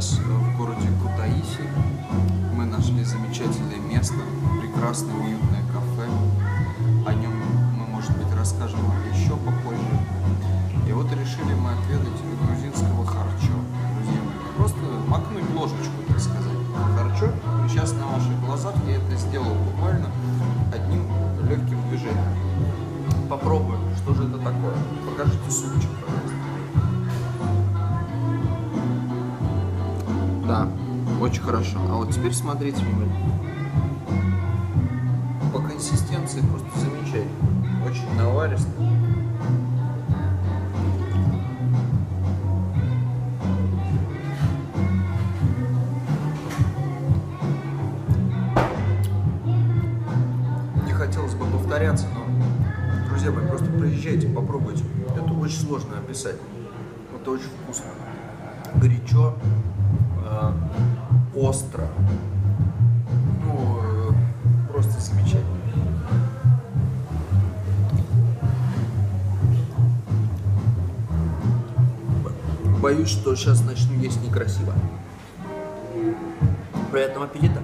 сейчас в городе Кутаиси. Мы нашли замечательное место, прекрасное уютное кафе. О нем мы, может быть, расскажем еще попозже. И вот решили мы отведать грузинского харчо. Друзья мои, просто макнуть ложечку, так сказать. Харчо сейчас на ваших глазах. Я это сделал буквально одним легким движением. Попробуем, что же это такое. Покажите супчик, пожалуйста. Да, очень хорошо. А вот теперь смотрите внимательно. По консистенции просто замечательно. Очень наваристо. Не хотелось бы повторяться, но, друзья мои, просто приезжайте, попробуйте. Это очень сложно описать. Это очень вкусно. Горячо. Остро. Ну, просто замечательно. Боюсь, что сейчас начну есть некрасиво. Приятного аппетита!